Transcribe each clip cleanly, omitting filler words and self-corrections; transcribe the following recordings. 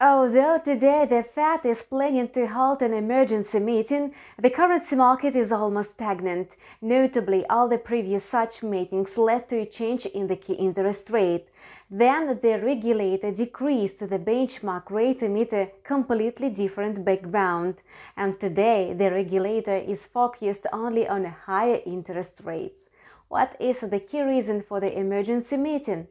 Although today the Fed is planning to hold an emergency meeting, the currency market is almost stagnant. Notably, all the previous such meetings led to a change in the key interest rate. Then the regulator decreased the benchmark rate amid a completely different background. And today the regulator is focused only on higher interest rates. What is the key reason for the emergency meeting?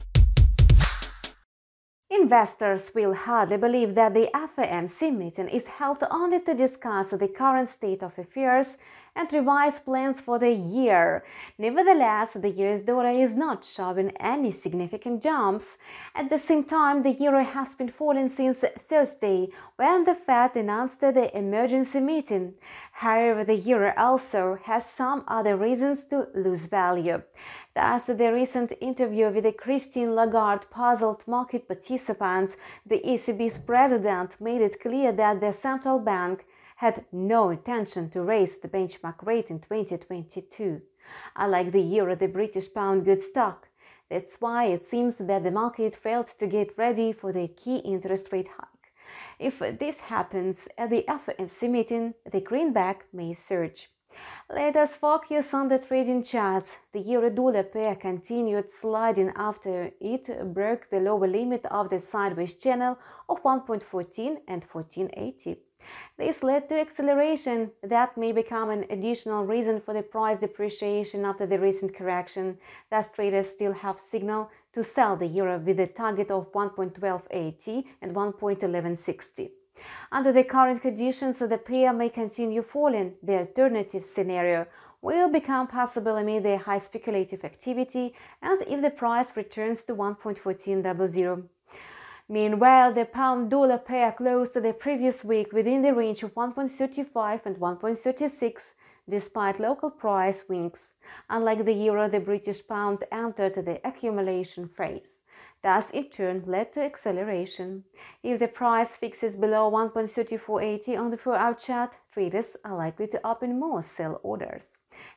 Investors will hardly believe that the FOMC meeting is held only to discuss the current state of affairs and revise plans for the year. Nevertheless, the US dollar is not showing any significant jumps. At the same time, the euro has been falling since Thursday, when the Fed announced the emergency meeting. However, the euro also has some other reasons to lose value. Thus, the recent interview with Christine Lagarde puzzled market participants. The ECB's president made it clear that the central bank had no intention to raise the benchmark rate in 2022. Unlike the euro, the British pound got stuck. That's why it seems that the market failed to get ready for the key interest rate hike. If this happens at the FOMC meeting, the greenback may surge. Let us focus on the trading charts. The euro-dollar pair continued sliding after it broke the lower limit of the sideways channel of 1.14 and 14.80. This led to acceleration that may become an additional reason for the price depreciation after the recent correction. Thus, traders still have signal to sell the euro with a target of 1.1280 and 1.1160. Under the current conditions, the pair may continue falling. The alternative scenario will become possible amid the high speculative activity and if the price returns to 1.1400. Meanwhile, the pound-dollar pair closed the previous week within the range of 1.35 and 1.36, despite local price swings. Unlike the euro, the British pound entered the accumulation phase. Thus, in turn, led to acceleration. If the price fixes below 1.3480 on the 4-hour chart, traders are likely to open more sell orders,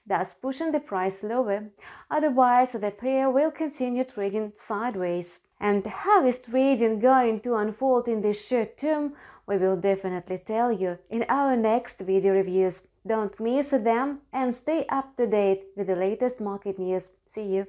thus pushing the price lower. Otherwise, the pair will continue trading sideways. And how is trading going to unfold in the short term? We will definitely tell you in our next video reviews. Don't miss them and stay up to date with the latest market news. See you!